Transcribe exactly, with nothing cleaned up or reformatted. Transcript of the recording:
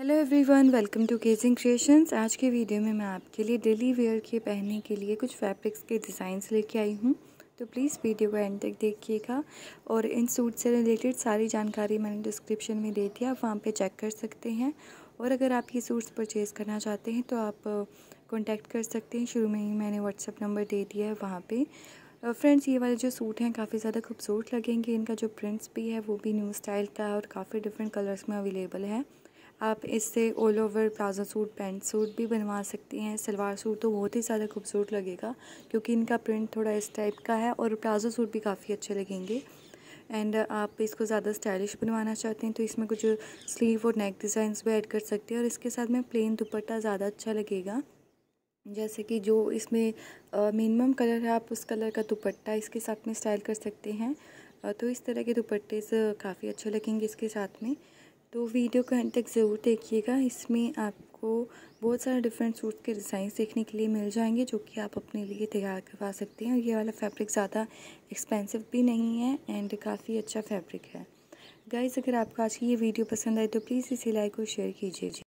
Hello everyone, welcome to केजिंग creations. आज के video में मैं आपके लिए डेली वेयर के पहनने के लिए कुछ फैब्रिक्स के डिज़ाइंस लेके आई हूँ, तो प्लीज़ वीडियो को एंड तक देखिएगा। और इन सूट से रिलेटेड सारी जानकारी मैंने डिस्क्रिप्शन में दे दी है, आप वहाँ पे चेक कर सकते हैं। और अगर आप ये सूट्स परचेज़ करना चाहते हैं तो आप कॉन्टैक्ट कर सकते हैं, शुरू में ही मैंने व्हाट्सअप नंबर दे दिया है वहाँ पर। फ्रेंड्स, ये वाले जो सूट हैं काफ़ी ज़्यादा खूबसूरत लगेंगे, इनका जो प्रिंट्स भी है वो भी न्यू स्टाइल का है और काफ़ी डिफरेंट कलर्स में अवेलेबल है। आप इससे all over palazzo suit, pant suit भी बनवा सकती हैं। सलवार सूट तो बहुत ही ज़्यादा खूबसूरत लगेगा क्योंकि इनका प्रिंट थोड़ा इस टाइप का है, और प्लाजो सूट भी काफ़ी अच्छे लगेंगे। एंड आप इसको ज़्यादा स्टाइलिश बनवाना चाहते हैं तो इसमें कुछ स्लीव और नेक डिज़ाइंस भी ऐड कर सकते हैं। और इसके साथ में प्लेन दुपट्टा ज़्यादा अच्छा लगेगा, जैसे कि जो इसमें मिनिमम कलर है आप उस कलर का दुपट्टा इसके साथ में स्टाइल कर सकते हैं। तो इस तरह के दुपट्टे काफ़ी अच्छे लगेंगे इसके साथ में। तो वीडियो को अंत तक ज़रूर देखिएगा, इसमें आपको बहुत सारे डिफरेंट सूट के डिज़ाइंस देखने के लिए मिल जाएंगे जो कि आप अपने लिए तैयार करवा सकते हैं। और ये वाला फैब्रिक ज़्यादा एक्सपेंसिव भी नहीं है एंड काफ़ी अच्छा फैब्रिक है। गाइस, अगर आपको आज की ये वीडियो पसंद आए तो प्लीज़ इसे लाइक और शेयर कीजिए।